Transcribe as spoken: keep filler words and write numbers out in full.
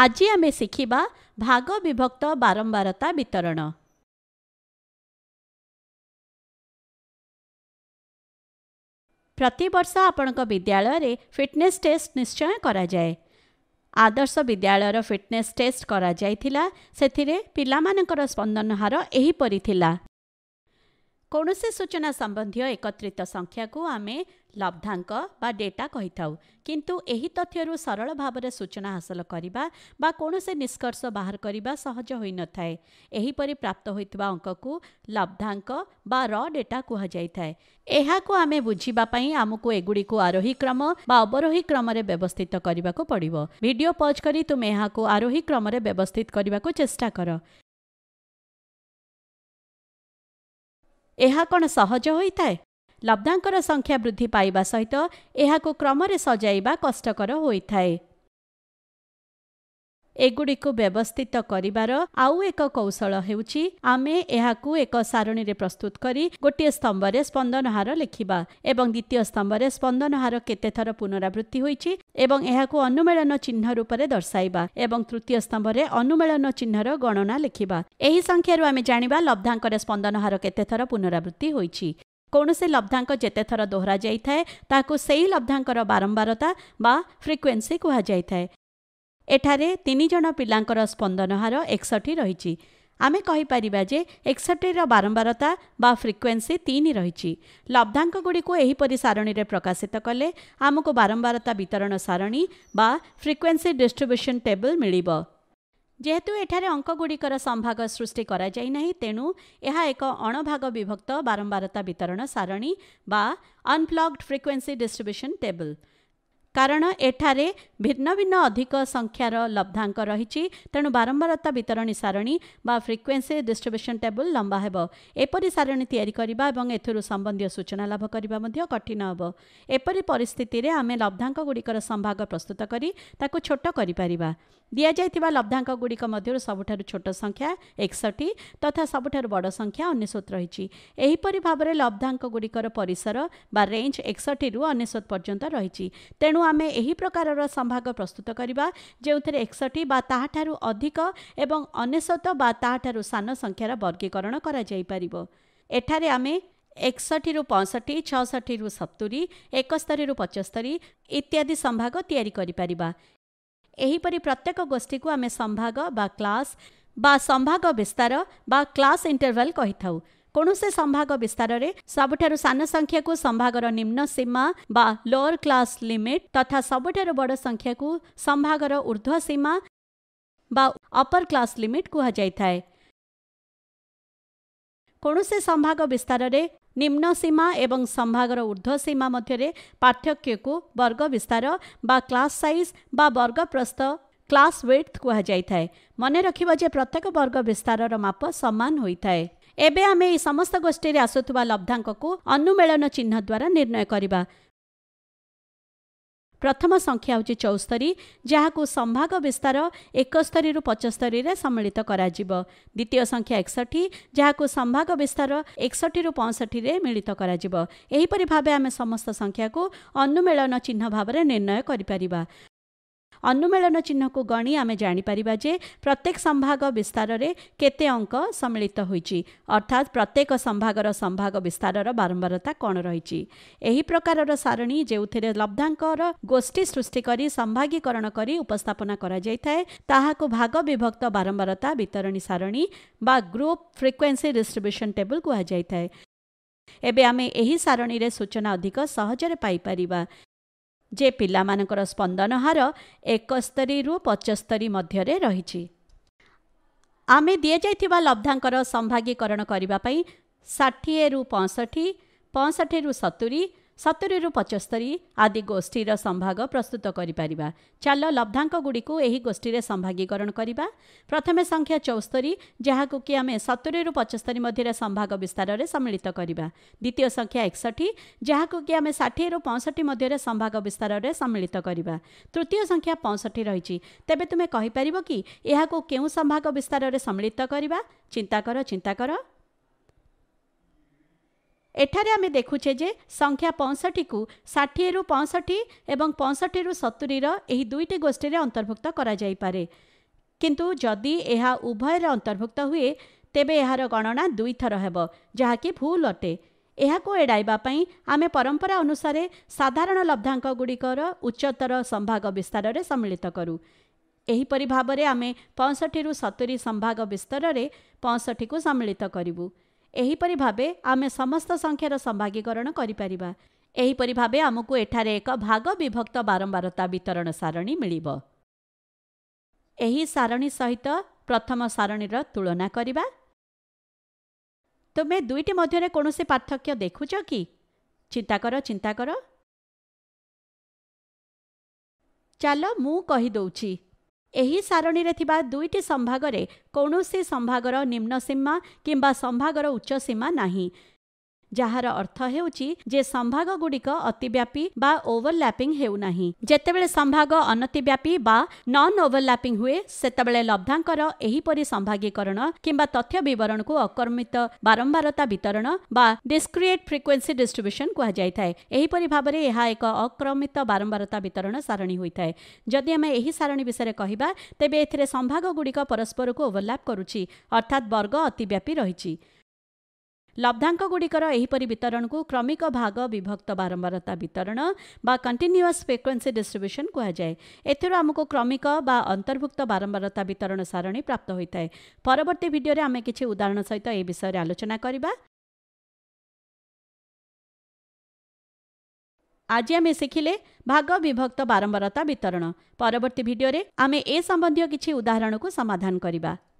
आज आमे शिखिबा भाग विभक्त बारंबारता वितरण। प्रतिवर्ष आपणक विद्यालय रे फिटनेस टेस्ट निश्चय करा जाय। आदर्श विद्यालय रो फिटनेस टेस्ट करा जायथिला, सेथिरे पिलामानकर स्पंदन हार एही परि थिला। कौनसी सूचना संबंधी एकत्रित संख्या को आमे लब्धांक बा डेटा कही थाउ, किंतु एही तथ्यरु सरल भावरे सूचना हासिल करिबा बा कौनसी निष्कर्ष बाहर करिबा सहज होई न थाए। एही परि प्राप्त होइतबा अंक को लब्धांक बा रॉ डेटा कहा जाय थाए। एहा को आमे बुझीबा पई हमकु एगुडी को आरोही क्रम बा अवरोही क्रम रे व्यवस्थित करिबा को पड़िबो। वीडियो पॉज करी तुम एहा को आरोही क्रम रे व्यवस्थित करिबा को चेष्टा कर। एहा कौन सहज होइताए? लब्धांकर संख्या वृद्धि पाइबा सहित एहा को क्रम रे सजाइबा कष्टकर होइताए। एगुडी को व्यवस्थित करिबार आउ एक कौशल हेउची आमे एहा को एक सारणी रे प्रस्तुत करी गोटे स्तंभ रे स्पंदन हार लिखिबा एवं द्वितीय स्तंभ रे स्पंदन हार केते थर पुनरावृत्ति होईची एवं एहा को अनुमेलन चिन्ह रूप रे दर्शाइबा एवं तृतीय स्तंभ रे अनुमेलन चिन्ह रो गणना लिखिबा। एही संख्या रो आमे जानिबा लब्धांक रे स्पंदन हार केते थर पुनरावृत्ति होईची। कौनसी लब्धांक जेते थर दोहरा जाइथाए ताकू सेही लब्धांकर बारंबारता बा फ्रिक्वेन्सी कहा जाइथाए। एठारे तीन जन पिलांकर स्पंदन हार एकसठी रही। आमे कहि परिबा जे एकसठी रो बारंबारता बा फ्रिक्वेन्सी तीन रही। लब्धांक गुडी को एही परि सारणी रे प्रकाशित कले आमको बारंबारता वितरण सारणी बा फ्रिक्वेन्सी डिस्ट्रीब्यूशन टेबल मिलिबो। जेहेतु एठारे अंक गुडीकर संभाग सृष्टि करा जाय नाही, तेणु एहा एक अणभाग विभक्त बारंबारता वितरण सारणी बा अनप्लग्ड फ्रिक्वेन्सी डिस्ट्रीब्यूशन टेबल। कारण एठारे भिन्न भिन्न अधिक संख्यार लब्धांक रही, तेणु बारंबारता वितरणी सारणी बा फ्रिक्वेन्सी डिस्ट्रीब्यूशन टेबल लंबा हेब। एपरि सारणी तयारी करिबा एवं एथुरु संबंधित सूचना लाभ करिबा मध्य कठिन हेब। एपरि परिस्थिति रे आमे लब्धांक गुडीकर संभाग प्रस्तुत करी ताकू छोट करि परिबा। दिया जायथिबा लब्धांक गुडीक मध्यरु सबुठारु छोट संख्या एकसठी तथा सबुठारु बड़ संख्या अनेशत रही। एहीपरि भाबरे लब्धांक गुडीकर परिसर बा रेंज एकसठी रु अनेशत पर्यंत रही। तेणु आमे एही प्रकारर संभाग प्रस्तुत करिबा जेउथरे एकसठी बा ताहाठारु अधिक एवं अनेशत बा ताहाठारु सान संख्यार वर्गीकरण करा जाई परिबो। एठारे आमे एकसठी रु पैंसठी छसठी रु सत्तरी एकस्तरी रु पचस्तरी इत्यादि संभाग तयारी करि परिबा। एहीपरि प्रत्येक गोष्ठी को आमे संभाग बा क्लास बा संभाग विस्तार बा क्लास इंटरवल कहि थाउ। कौनसे संभाग विस्तार रे सबुठारु सान संख्या को संभागर निम्न सीमा बा लोअर क्लास लिमिट तथा सबुठारु बड़ संख्या को संभागर ऊर्ध्व सीमा बा अपर क्लास लिमिट कहा जाए। कौनसे संभाग विस्तार रे निम्न सीमा एवं संभागर ऊर्ध्व सीमा मध्य पार्थक्य को वर्ग विस्तार बा क्लास साइज बा वर्ग प्रस्थ क्लास विड्थ कहा जाए। मन रखिबा जे प्रत्येक वर्ग विस्तार माप समान होता है। एबे आमे ई समस्त गोष्ठी रे आसुतुवा लब्धांक को अनुमेलन चिन्ह द्वारा निर्णय करिबा। प्रथम संख्या होची चौस्तरी, जहाको संभाग विस्तार एकस्तरी रु पचस्तरी रे सम्मिलित कराजिबो। द्वितीय संख्या एकसठी, जहाको संभाग विस्तार एकसठी रु पैंसठी रे मिलित कराजिबो। एही परि भाबे आमे समस्त संख्या को अनुमेलन चिन्ह भाबरे निर्णय करिपरिबा। अनुमेलन चिन्ह को गणी आमे जानि परिबा जे प्रत्येक संभाग विस्तार रे केते अंक सम्मिलित होईची, अर्थात प्रत्येक संभागर संभाग विस्तार रो बारंबारता कोन रहीची। एही प्रकार रो सारणी जेउथेरे लब्धांकर गोष्ठी सृष्टि करी संभागीकरण करी उपस्थापना करा जायथाय ताहाको भाग विभक्त बारंबारता वितरणी सारणी बा ग्रुप फ्रिक्वेन्सी डिस्ट्रीब्यूशन टेबल कहा जायथाय। एबे आमे एही सारणी रे सूचना अधिक सहजरे पाई परिबा जे पिलामानकर स्पंदन हार एकस्तरी रु पचस्तरी मध्यरे रही। आमे दिया जाइथिबा लब्धांकर संभागीकरण करिबा पई षाठिए रु पैंसठी पैंसठी रु सत्तरी सत्तरी रु पचस्तरी आदि गोष्ठीर संभाग प्रस्तुत करिपरिबा। चालो लब्धांक गुडीकू एही गोष्ठीरे संभागीकरण करिबा। प्रथमे संख्या चौस्तरी, जहाकू कि आमे सत्तरी रु पचस्तरी मध्यरे संभाग विस्तार रे सम्मिलित करिबा। द्वितीय संख्या एकसठी, जहाकू कि आमे षाठिए रु पैंसठी मध्यरे संभाग विस्तार रे सम्मिलित करिबा। तृतीय संख्या पैंसठी रही। तेबे तुमे कहि परिबो कि एहाकू केउ संभाग विस्तार रे सम्मिलित करिबा? चिंता कर चिंता कर। एठारे आमे देखुचे जे संख्या पैंसठी को षाठी रु पैंसठी एवं पैंसठी रु सत्तरी यही दुईटी गोष्ठी रे अंतर्भुक्त करा जाई पारे, किंतु जदि यह उभय रे अंतर्भुक्त हुए तेबे यार गणना दुई थर हेबो जहा कि भूल अटे। यहाको एड़ाइबा पई आमे परंपरा अनुसार साधारण लब्धांक गुड़िकर उच्चतर संभाग विस्तार रे सम्मिलित करूँ। एहीपरि भाव में आमे पैंसठी रु सत्तरी संभाग विस्तार रे पैंसठी को सम्मिलित करूँ। एहीपरि भावे आमे समस्त संख्यार संभागीकरण करिपारिबा। एहीपरि भावे आमको एठारे एक भाग विभक्त बारंबारता वितरण सारणी मिलिबो। एही सारणी सहित प्रथम सारणीर तुलना करिबा। तुमे दुईटी मध्यरे कोनोसी पार्थक्य देखुछ कि? चिंता कर चिंता कर चलो मु कहि दउछि। एही सारणी रे थिबा दुईटी संभाग रे कोनोसी संभागर निम्न सीमा किंबा संभागर उच्च सीमा नाही, जहार अर्थ हेउछि जे संभाग गुड़िक अतिव्यापी बा ओवरलैपिंग हेउ नाही। जेतेबेले संभाग अनतिव्यापी बा नॉन ओवरलैपिंग हुए सेतेबेले लब्धांकर एही परि संभागीकरण किंबा तथ्य विवरण को अकर्मित बारंबारता वितरण बा डिस्क्रीट फ्रिक्वेंसी डिस्ट्रीब्यूशन कहा जाय। एही परि भाव में यह एक अक्रमित बारंबारता वितरण सारणी होता है। जदि आम एही सारणी विषय कहिबा तेबे एथिरे संभाग गुड़िक परस्पर को ओवरलैप करुछि, अर्थात वर्ग अतिव्यापी रहिछि। लब्धांक गुड़िकर एहीपरि वितरण को क्रमिक भाग विभक्त बारंबारता वितरण बा कंटिन्यूअस फ्रिक्वेंसी डिस्ट्रीब्यूशन कहा जाय। एथिरो हमको क्रमिक बा अंतर्भुक्त बारंबारता वितरण सारणी प्राप्त होता है। परवर्ती वीडियो रे आमे किछि उदाहरण सहित ए विषय रे आलोचना करिबा। आज आम शिखिले भाग विभक्त बारंबारता वितरण। परवर्ती वीडियो रे आमे ए संबंधित किछि उदाहरण को समाधान करिबा।